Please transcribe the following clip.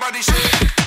Body shake.